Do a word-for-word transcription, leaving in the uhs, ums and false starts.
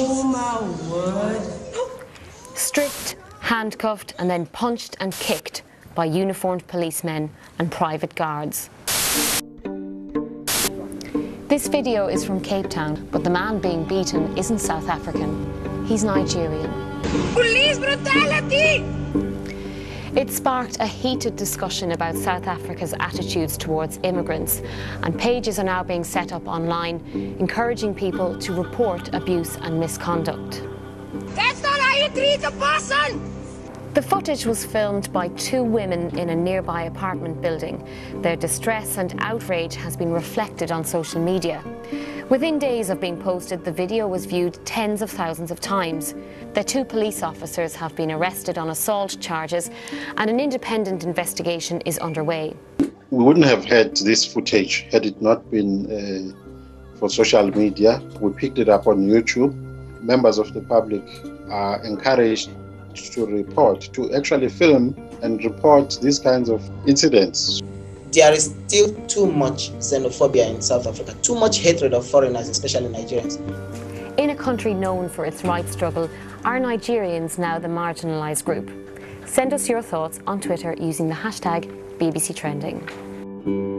Oh my word. Stripped, handcuffed and then punched and kicked by uniformed policemen and private guards. This video is from Cape Town, but the man being beaten isn't South African. He's Nigerian. Police brutality! It sparked a heated discussion about South Africa's attitudes towards immigrants, and pages are now being set up online encouraging people to report abuse and misconduct. That's not how you treat a person! The footage was filmed by two women in a nearby apartment building. Their distress and outrage has been reflected on social media. Within days of being posted, the video was viewed tens of thousands of times. The two police officers have been arrested on assault charges and an independent investigation is underway. We wouldn't have had this footage had it not been uh, for social media. We picked it up on YouTube. Members of the public are encouraged to report, to actually film and report these kinds of incidents. There is still too much xenophobia in South Africa, too much hatred of foreigners, especially Nigerians. In a country known for its rights struggle, are Nigerians now the marginalised group? Send us your thoughts on Twitter using the hashtag B B C Trending.